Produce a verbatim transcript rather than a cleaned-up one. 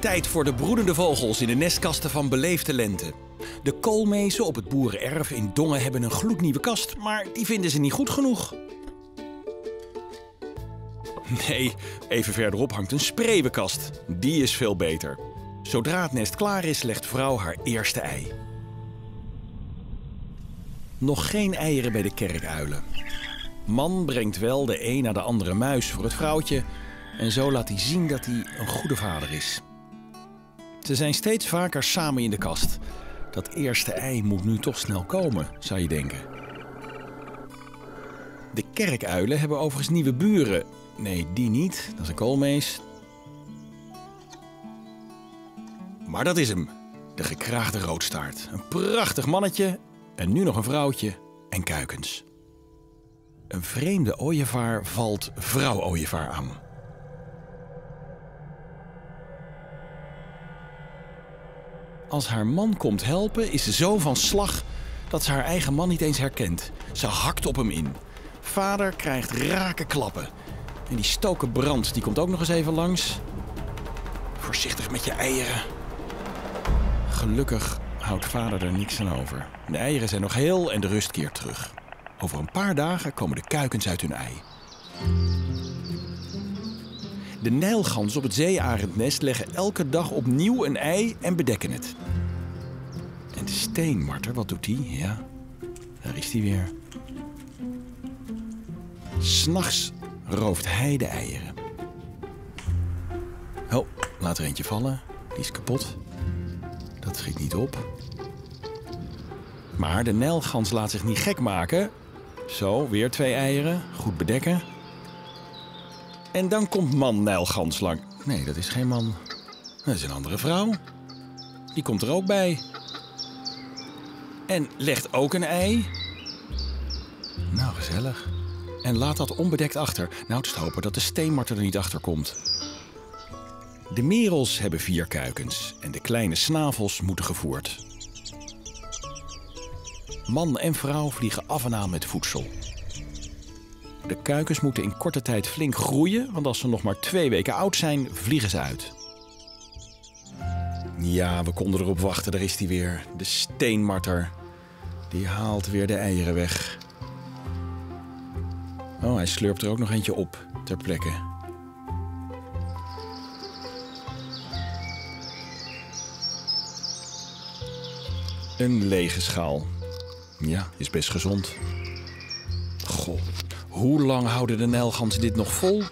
Tijd voor de broedende vogels in de nestkasten van Beleef de Lente. De koolmezen op het boerenerf in Dongen hebben een gloednieuwe kast, maar die vinden ze niet goed genoeg. Nee, even verderop hangt een spreeuwenkast. Die is veel beter. Zodra het nest klaar is, legt vrouw haar eerste ei. Nog geen eieren bij de kerkuilen. Man brengt wel de een na de andere muis voor het vrouwtje en zo laat hij zien dat hij een goede vader is. Ze zijn steeds vaker samen in de kast. Dat eerste ei moet nu toch snel komen, zou je denken. De kerkuilen hebben overigens nieuwe buren. Nee, die niet. Dat is een koolmees. Maar dat is hem. De gekraagde roodstaart. Een prachtig mannetje. En nu nog een vrouwtje en kuikens. Een vreemde ooievaar valt vrouw-ooievaar aan. Als haar man komt helpen, is ze zo van slag dat ze haar eigen man niet eens herkent. Ze hakt op hem in. Vader krijgt rake klappen. En die stoken brand, die komt ook nog eens even langs. Voorzichtig met je eieren. Gelukkig houdt vader er niks aan over. De eieren zijn nog heel en de rust keert terug. Over een paar dagen komen de kuikens uit hun ei. De nijlgans op het zeearendnest leggen elke dag opnieuw een ei en bedekken het. En de steenmarter, wat doet die? Ja, daar is die weer. 'S'nachts rooft hij de eieren. Oh, laat er eentje vallen. Die is kapot. Dat schiet niet op. Maar de nijlgans laat zich niet gek maken. Zo, weer twee eieren. Goed bedekken. En dan komt man nijlgans lang. Nee, dat is geen man. Dat is een andere vrouw. Die komt er ook bij. En legt ook een ei. Nou, gezellig. En laat dat onbedekt achter. Nou, het is te hopen dat de steenmarter er niet achter komt. De merels hebben vier kuikens. En de kleine snavels moeten gevoerd. Man en vrouw vliegen af en aan met voedsel. De kuikens moeten in korte tijd flink groeien, want als ze nog maar twee weken oud zijn, vliegen ze uit. Ja, we konden erop wachten, daar is die weer. De steenmarter. Die haalt weer de eieren weg. Oh, hij slurpt er ook nog eentje op, ter plekke. Een lege schaal. Ja, is best gezond. Goh, hoe lang houden de nijlganzen dit nog vol?